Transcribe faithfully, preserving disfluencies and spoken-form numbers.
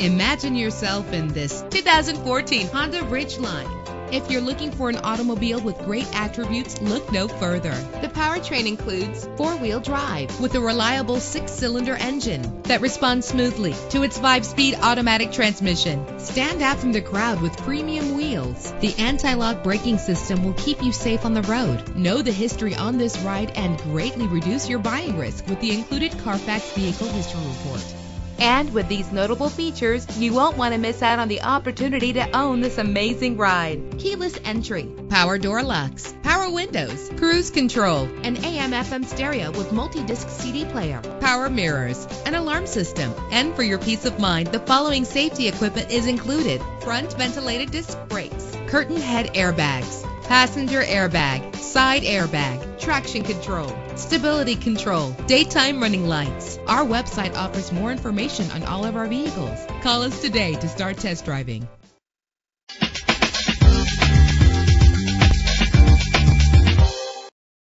Imagine yourself in this two thousand fourteen Honda Ridgeline. If you're looking for an automobile with great attributes, look no further. The powertrain includes four-wheel drive with a reliable six-cylinder engine that responds smoothly to its five-speed automatic transmission. Stand out from the crowd with premium wheels. The anti-lock braking system will keep you safe on the road. Know the history on this ride and greatly reduce your buying risk with the included Carfax Vehicle History Report. And with these notable features, you won't want to miss out on the opportunity to own this amazing ride. Keyless entry, power door locks, power windows, cruise control, an A M F M stereo with multi-disc C D player, power mirrors, an alarm system. And for your peace of mind, the following safety equipment is included: front ventilated disc brakes, curtain head airbags, passenger airbag, side airbag, traction control, stability control, daytime running lights. Our website offers more information on all of our vehicles. Call us today to start test driving.